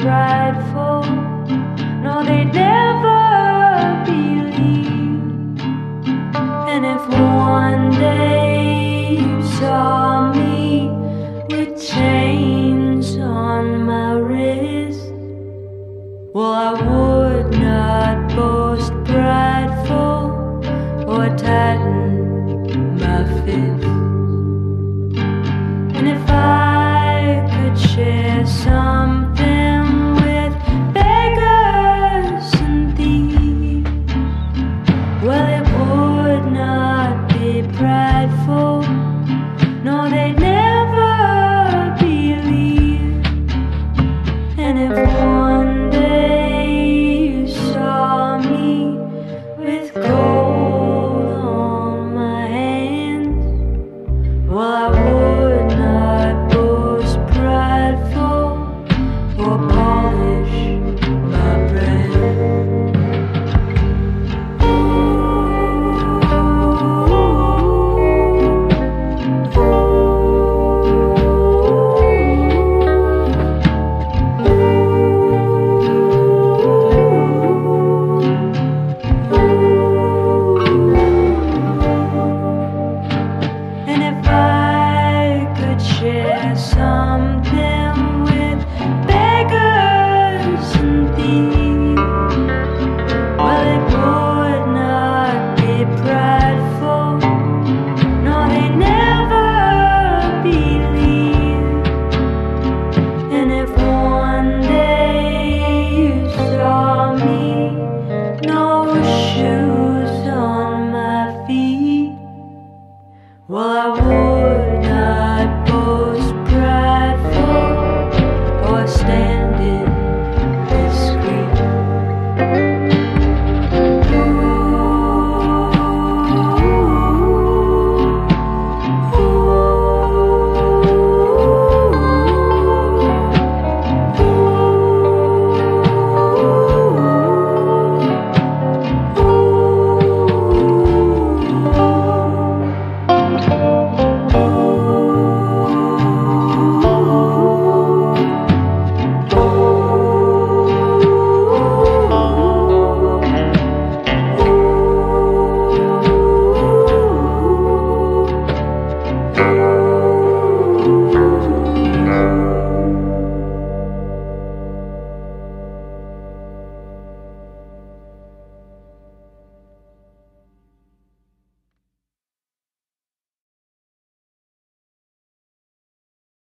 prideful. No, they'd never believe. And if one day you saw me with chains on my wrist, well, I would not boast prideful or tighten my fist. And if I could share something with beggars and thieves, well, it would not be prideful. No, they'd never believe. And if one day you saw me with gold on my hands, well, I would some